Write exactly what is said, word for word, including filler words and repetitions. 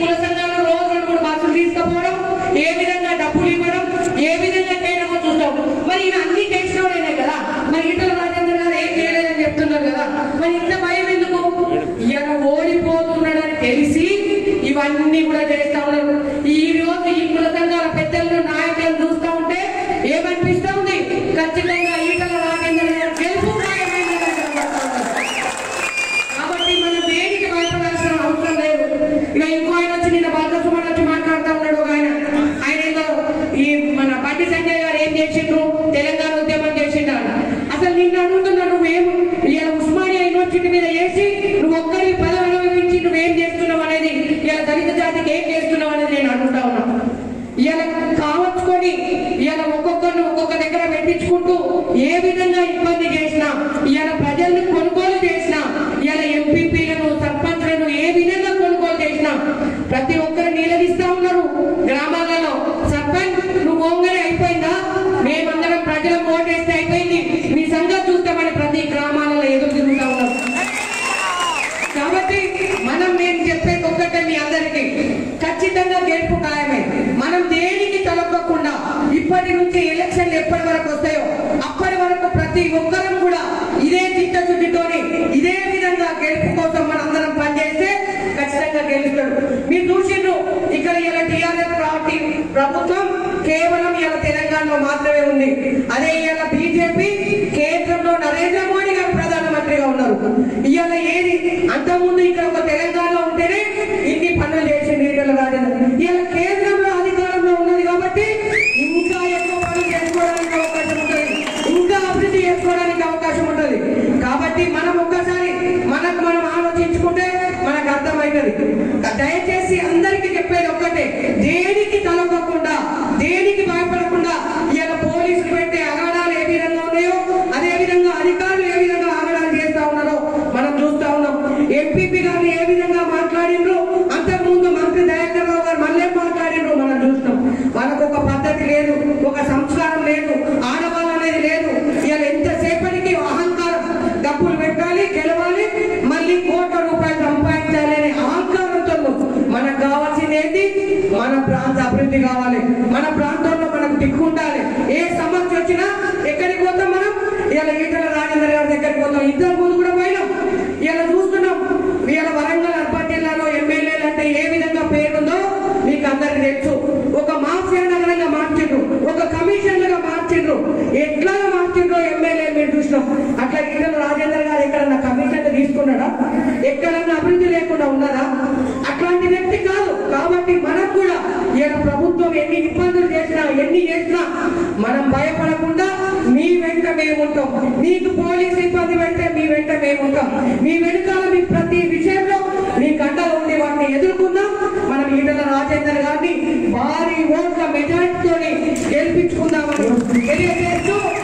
मेजारी ओट मेजारी तो गेल